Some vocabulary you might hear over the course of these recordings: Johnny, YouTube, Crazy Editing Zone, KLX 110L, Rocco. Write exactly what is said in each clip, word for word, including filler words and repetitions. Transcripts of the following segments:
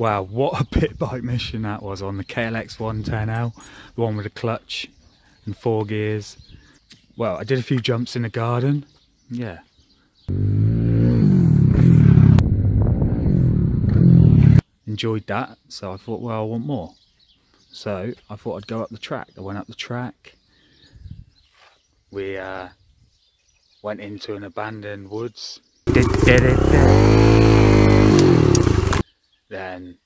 Wow, what a bit bike mission that was on the K L X one ten L, the one with a clutch and four gears. Well, I did a few jumps in the garden, yeah. Enjoyed that, so I thought, well, I want more. So I thought I'd go up the track. I went up the track. We uh, went into an abandoned woods. Then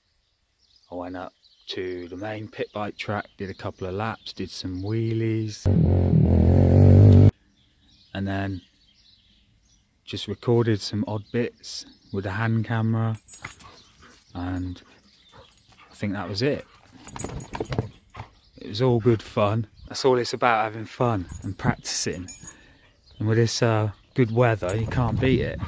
I went up to the main pit bike track, did a couple of laps, did some wheelies, and then just recorded some odd bits with a hand camera, and I think that was it. It was all good fun. That's all it's about, having fun and practicing. And with this uh, good weather, you can't beat it.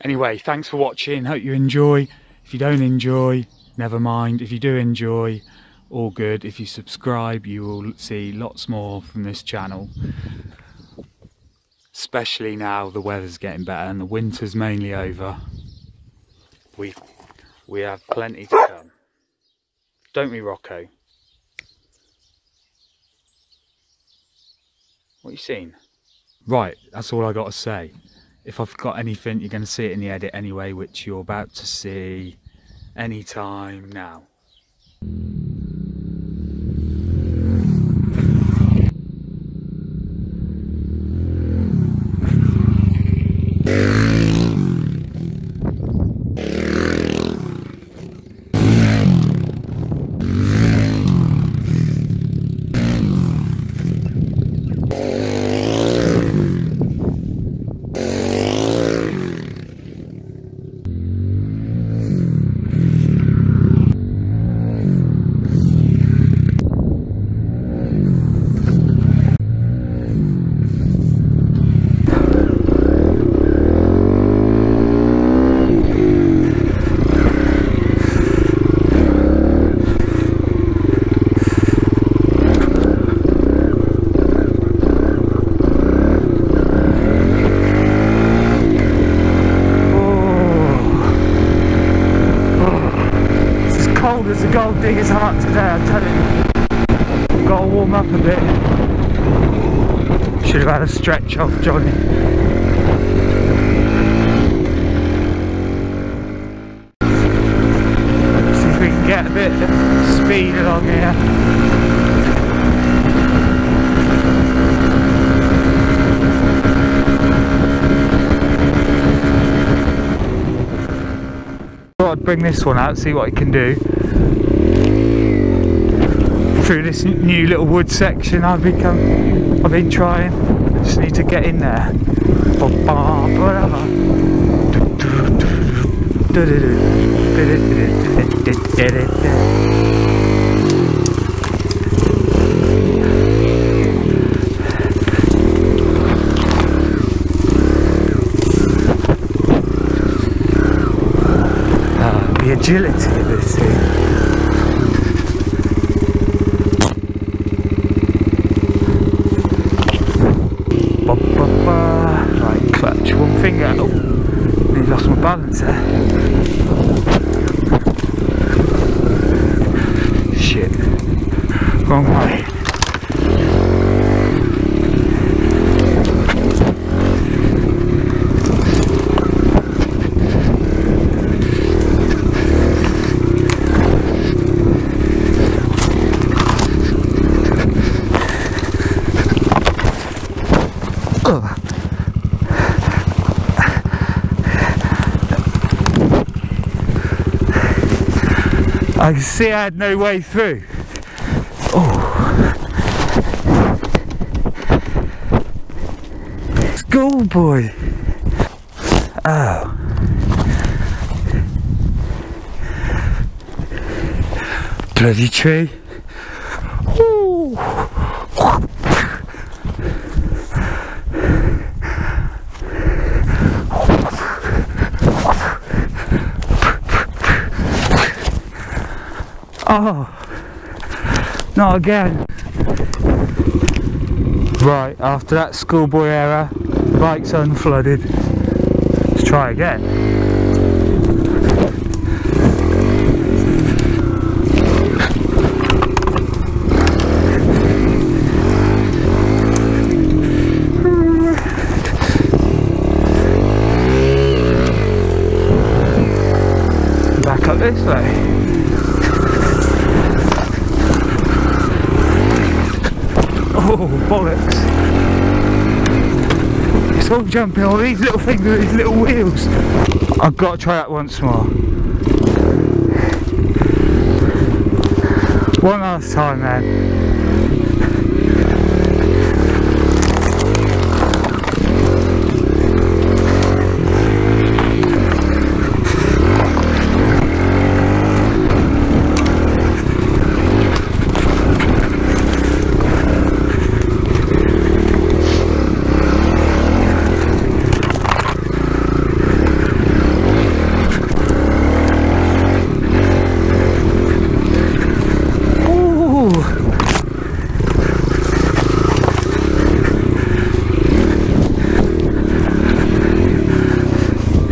Anyway, thanks for watching. Hope you enjoy. If you don't enjoy, never mind. If you do enjoy, all good. If you subscribe, you will see lots more from this channel. Especially now the weather's getting better and the winter's mainly over. We, we have plenty to come. Don't we, Rocco? What you seen? Right, that's all I got to say. If I've got anything, you're going to see it in the edit anyway, which you're about to see any time now. There's a gold digger's heart today, I tell you. Gotta warm up a bit. Should have had a stretch off Johnny. See if we can get a bit of speed along here. I'd bring this one out, see what it can do. Through this new little wood section I've become, I've been trying. I just need to get in there. Agility of this thing. Ba, ba, ba. Right, clutch, one finger. Oh, nearly lost my balance there. Shit. Wrong way. I could see I had no way through. Oh, schoolboy. Oh. Bloody tree. Ooh. Oh, not again. Right, after that schoolboy error, bike's unflooded. Let's try again. this way. Oh, bollocks. It's all jumping on these little things with these little wheels. I've got to try that once more. One last time, man.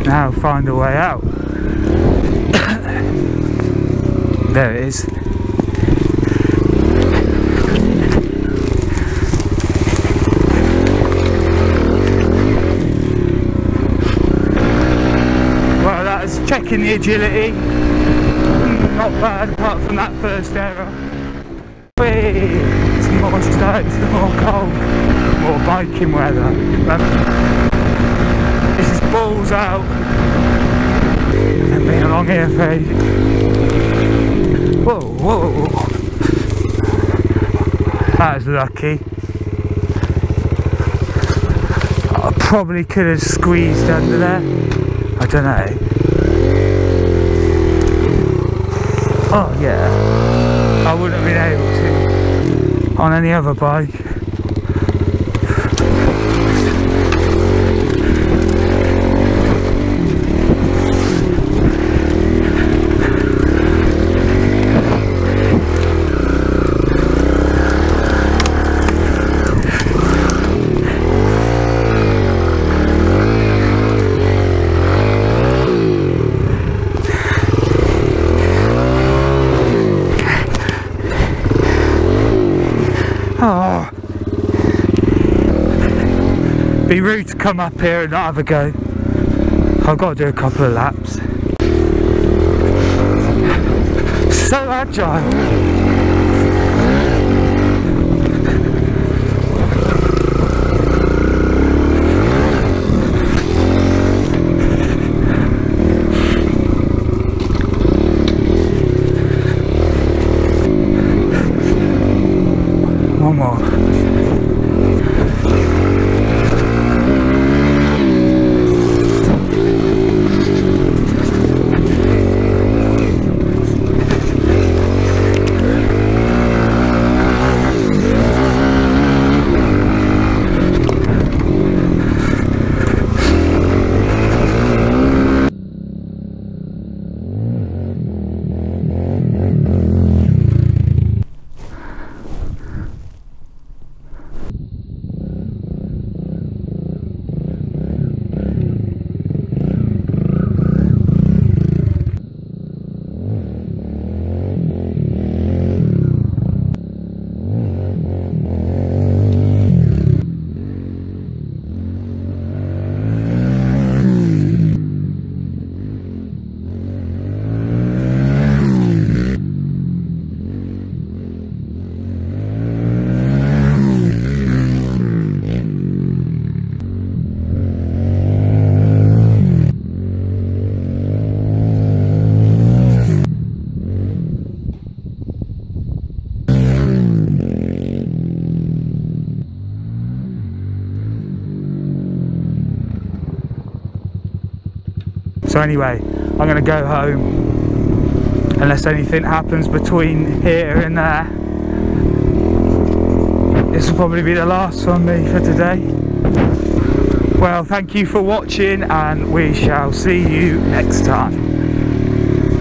Now find a way out. There it is. Well, that's checking the agility. Not bad apart from that first error. Whee! Some more snow, some more cold, more biking weather. This is balls out. I've been along here for ages. Whoa, whoa. That was lucky. I probably could have squeezed under there. I don't know. Oh yeah. I wouldn't have been able to on any other bike. Oh. Be rude to come up here and not have a go. I've got to do a couple of laps. So agile. So anyway, I'm going to go home, unless anything happens between here and there. This will probably be the last one me for today. Well, thank you for watching, and we shall see you next time.